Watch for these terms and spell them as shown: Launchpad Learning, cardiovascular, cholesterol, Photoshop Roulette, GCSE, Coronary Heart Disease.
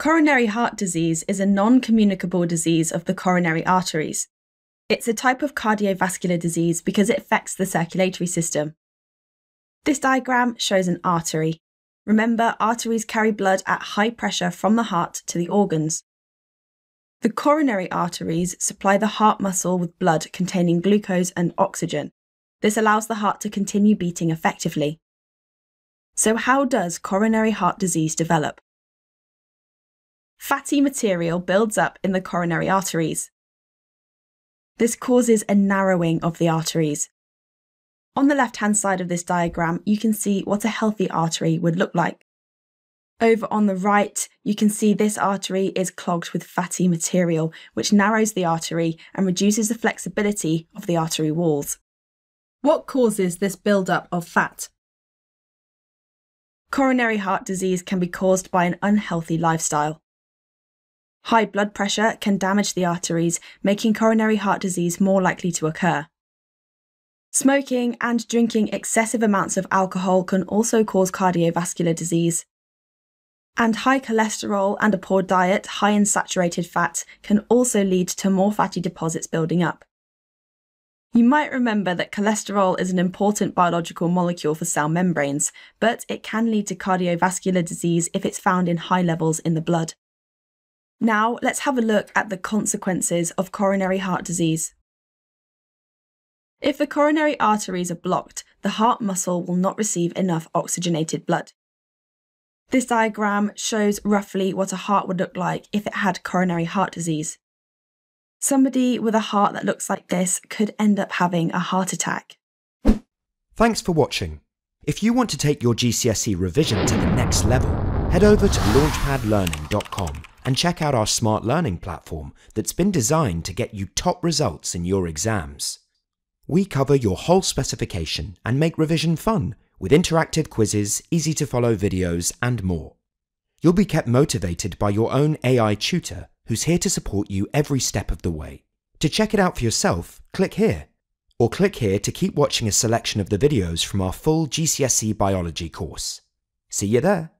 Coronary heart disease is a non-communicable disease of the coronary arteries. It's a type of cardiovascular disease because it affects the circulatory system. This diagram shows an artery. Remember, arteries carry blood at high pressure from the heart to the organs. The coronary arteries supply the heart muscle with blood containing glucose and oxygen. This allows the heart to continue beating effectively. So how does coronary heart disease develop? Fatty material builds up in the coronary arteries. This causes a narrowing of the arteries. On the left-hand side of this diagram, you can see what a healthy artery would look like. Over on the right, you can see this artery is clogged with fatty material, which narrows the artery and reduces the flexibility of the artery walls. What causes this buildup of fat? Coronary heart disease can be caused by an unhealthy lifestyle. High blood pressure can damage the arteries, making coronary heart disease more likely to occur. Smoking and drinking excessive amounts of alcohol can also cause cardiovascular disease. And high cholesterol and a poor diet high in saturated fat can also lead to more fatty deposits building up. You might remember that cholesterol is an important biological molecule for cell membranes, but it can lead to cardiovascular disease if it's found in high levels in the blood. Now, let's have a look at the consequences of coronary heart disease. If the coronary arteries are blocked, the heart muscle will not receive enough oxygenated blood. This diagram shows roughly what a heart would look like if it had coronary heart disease. Somebody with a heart that looks like this could end up having a heart attack. Thanks for watching. If you want to take your GCSE revision to the next level, head over to launchpadlearning.com and check out our smart learning platform that's been designed to get you top results in your exams. We cover your whole specification and make revision fun with interactive quizzes, easy-to-follow videos, and more. You'll be kept motivated by your own AI tutor who's here to support you every step of the way. To check it out for yourself, click here. Or click here to keep watching a selection of the videos from our full GCSE biology course. See you there!